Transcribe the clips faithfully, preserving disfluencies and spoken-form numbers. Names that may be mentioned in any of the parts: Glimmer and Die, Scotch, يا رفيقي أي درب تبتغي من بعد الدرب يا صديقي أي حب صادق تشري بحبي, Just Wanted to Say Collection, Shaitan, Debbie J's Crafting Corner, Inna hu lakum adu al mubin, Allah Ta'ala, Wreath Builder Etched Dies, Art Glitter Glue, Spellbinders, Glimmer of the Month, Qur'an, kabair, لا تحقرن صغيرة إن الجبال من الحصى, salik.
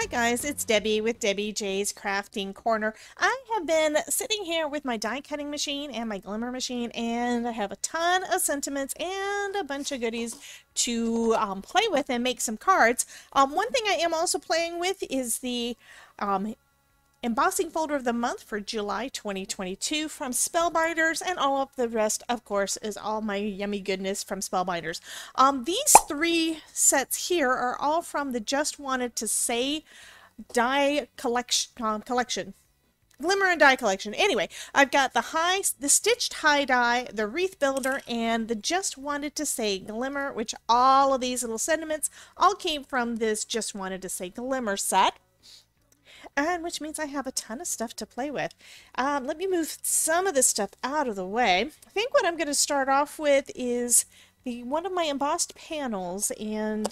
Hi guys, it's Debbie with Debbie J's Crafting Corner. I have been sitting here with my die cutting machine and my glimmer machine, and I have a ton of sentiments and a bunch of goodies to um, play with and make some cards. Um, one thing I am also playing with is the um, Embossing Folder of the Month for July twenty twenty-two from Spellbinders, and all of the rest, of course, is all my yummy goodness from Spellbinders. Um, these three sets here are all from the Just Wanted to Say Die collection, um, collection. Glimmer and Die collection. Anyway, I've got the high, the Stitched High Die, the Wreath Builder, and the Just Wanted to Say Glimmer, which all of these little sentiments all came from this Just Wanted to Say Glimmer set. And which means I have a ton of stuff to play with. Um, let me move some of this stuff out of the way. I think what I'm going to start off with is the one of my embossed panels and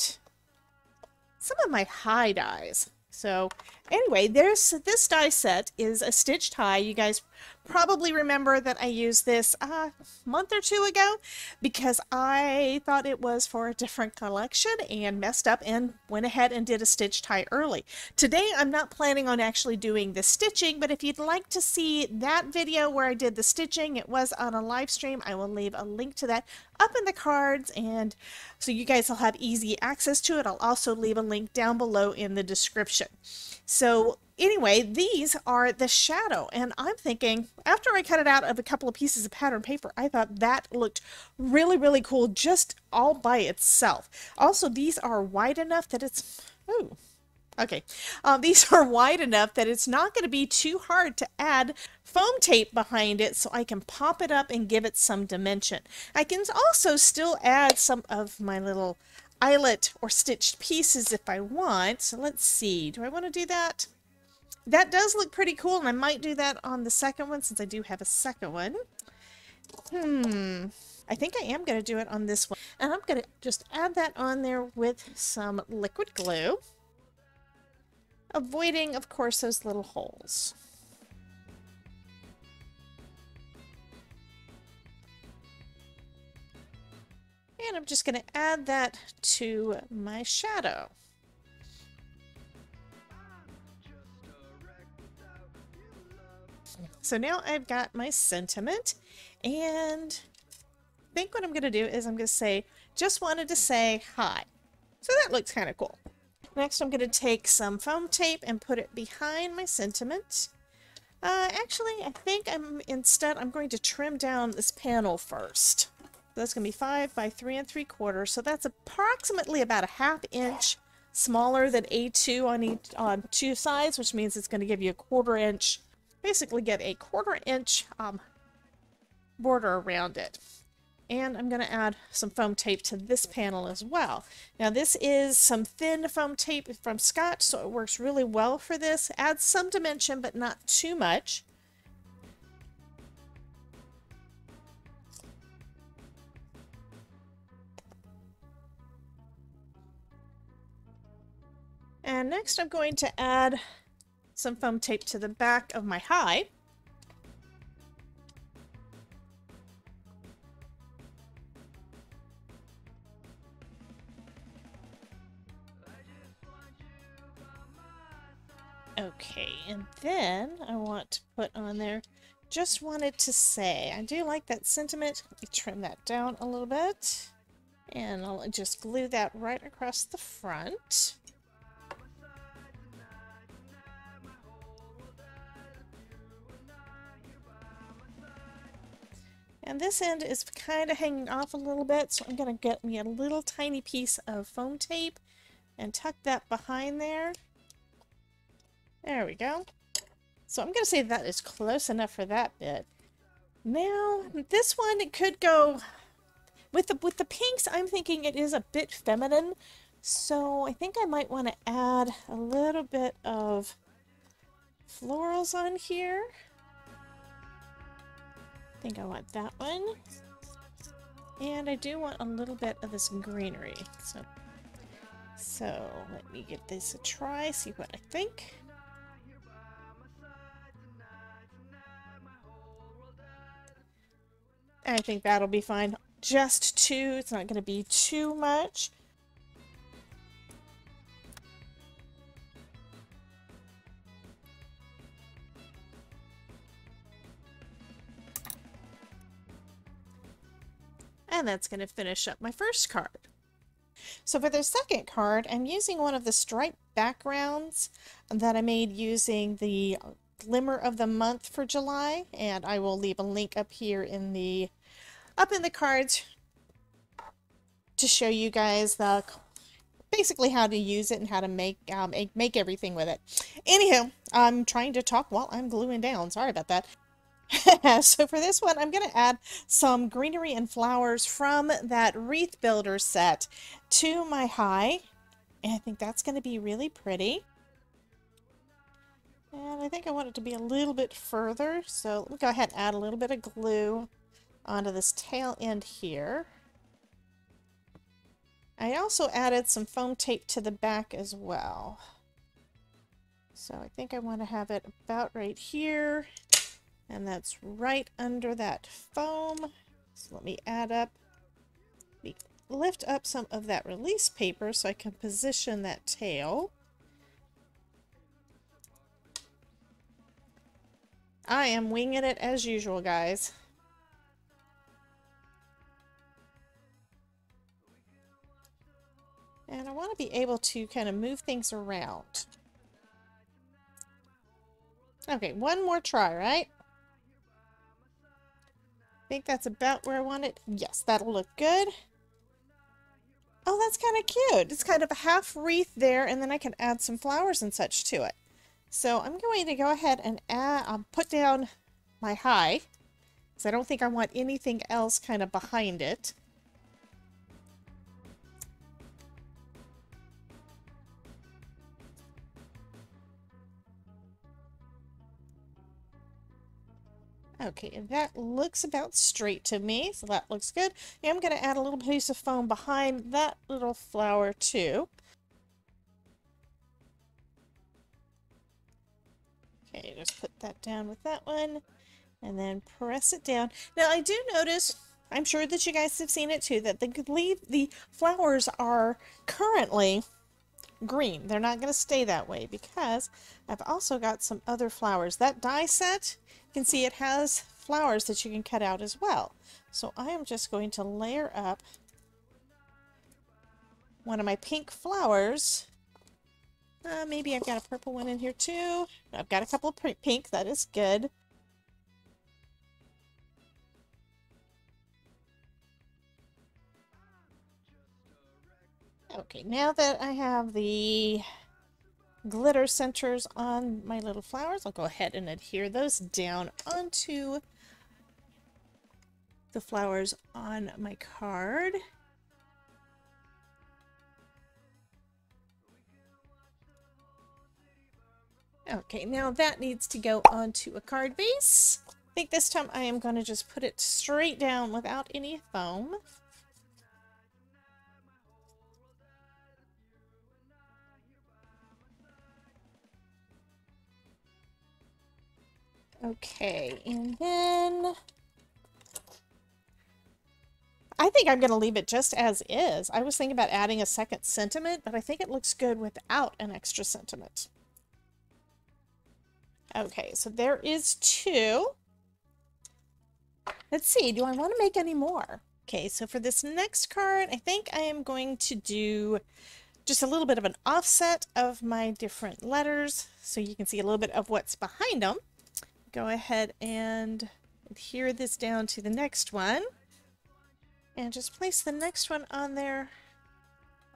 some of my high dies. So anyway, there's this die set is a Stitched High. You guys probably remember that I used this uh, a month or two ago because I thought it was for a different collection and messed up and went ahead and did a Stitched High early. Today I'm not planning on actually doing the stitching, but if you'd like to see that video where I did the stitching, it was on a live stream. I will leave a link to that up in the cards, and so you guys will have easy access to it. I'll also leave a link down below in the description. So anyway, these are the shadow, and I'm thinking after I cut it out of a couple of pieces of pattern paper, I thought that looked really, really cool just all by itself. Also, these are wide enough that it's ooh, okay. Um, these are wide enough that it's not going to be too hard to add foam tape behind it so I can pop it up and give it some dimension. I can also still add some of my little eyelet or stitched pieces if I want. So let's see, do I want to do that? That does look pretty cool, and I might do that on the second one since I do have a second one. Hmm, I think I am going to do it on this one, and I'm going to just add that on there with some liquid glue, avoiding of course those little holes. And I'm just going to add that to my shadow. So now I've got my sentiment, and I think what I'm going to do is I'm going to say, just wanted to say hi. So that looks kind of cool. Next I'm going to take some foam tape and put it behind my sentiment. Uh, actually, I think I'm instead I'm going to trim down this panel first. That's going to be five by three and three quarters. So that's approximately about a half inch smaller than A two on each on two sides, which means it's going to give you a quarter inch, basically get a quarter inch um, border around it. And I'm going to add some foam tape to this panel as well. Now this is some thin foam tape from Scotch, so it works really well for this. Adds some dimension, but not too much. And next I'm going to add some foam tape to the back of my high. Okay, and then I want to put on there, just wanted to say, I do like that sentiment. Let me trim that down a little bit, and I'll just glue that right across the front. And this end is kind of hanging off a little bit, so I'm going to get me a little tiny piece of foam tape and tuck that behind there. There we go. So I'm going to say that is close enough for that bit. Now, this one, it could go with the, with the pinks, I'm thinking it is a bit feminine, so I think I might want to add a little bit of florals on here. I think I want that one, and I do want a little bit of this greenery, so so let me give this a try, see what I think. I think that'll be fine, just two, it's not going to be too much. And that's going to finish up my first card. So for the second card, I'm using one of the striped backgrounds that I made using the Glimmer of the Month for July, and I will leave a link up here in the up in the cards to show you guys the basically how to use it and how to make um, make everything with it. Anywho, I'm trying to talk while I'm gluing down. Sorry about that. So for this one, I'm going to add some greenery and flowers from that Wreath Builder set to my high. And I think that's going to be really pretty. And I think I want it to be a little bit further. So let me go ahead and add a little bit of glue onto this tail end here. I also added some foam tape to the back as well. So I think I want to have it about right here. And that's right under that foam. So let me add up, let me lift up some of that release paper so I can position that tail. I am winging it as usual, guys. And I want to be able to kind of move things around. Okay, one more try, right? I think that's about where I want it. Yes, that'll look good. Oh, that's kind of cute. It's kind of a half wreath there, and then I can add some flowers and such to it. So I'm going to go ahead and add, um, put down my high, because I don't think I want anything else kind of behind it. Okay, and that looks about straight to me, so that looks good. Now I'm going to add a little piece of foam behind that little flower too. Okay, just put that down with that one and then press it down. Now I do notice, I'm sure that you guys have seen it too, that the, leaf, the flowers are currently green. They're not going to stay that way because I've also got some other flowers. That die set, you can see it has flowers that you can cut out as well. So I am just going to layer up one of my pink flowers. Uh, maybe I've got a purple one in here too. I've got a couple of pink, that is good. Okay, now that I have the glitter centers on my little flowers, I'll go ahead and adhere those down onto the flowers on my card. Okay, now that needs to go onto a card base. I think this time I am going to just put it straight down without any foam. Okay, and then I think I'm going to leave it just as is. I was thinking about adding a second sentiment, but I think it looks good without an extra sentiment. Okay, so there is two. Let's see, do I want to make any more? Okay, so for this next card, I think I am going to do just a little bit of an offset of my different letters so you can see a little bit of what's behind them. Go ahead and adhere this down to the next one and just place the next one on there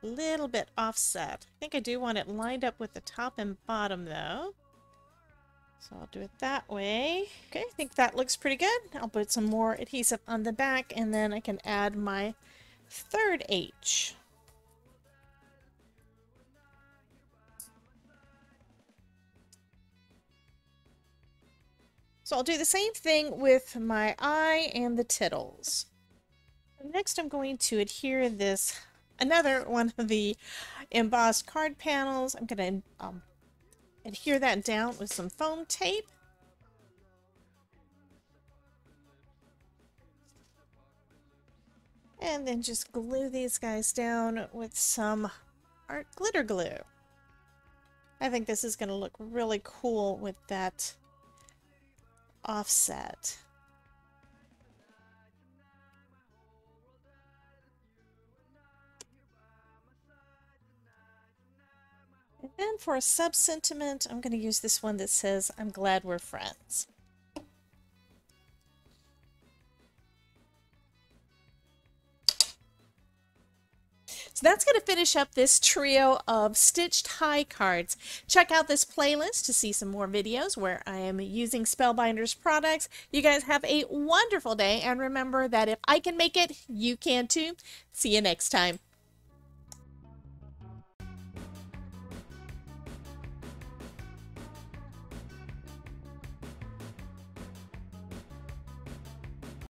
a little bit offset. I think I do want it lined up with the top and bottom though. So I'll do it that way. Okay, I think that looks pretty good. I'll put some more adhesive on the back and then I can add my third H. So I'll do the same thing with my eye and the tittles. Next I'm going to adhere this, another one of the embossed card panels. I'm going to um, adhere that down with some foam tape. And then just glue these guys down with some Art Glitter Glue. I think this is going to look really cool with that offset. And for a sub-sentiment, I'm going to use this one that says, I'm glad we're friends. So that's going to finish up this trio of stitched high cards. Check out this playlist to see some more videos where I am using Spellbinders products. You guys have a wonderful day, and remember that if I can make it, you can too. See you next time.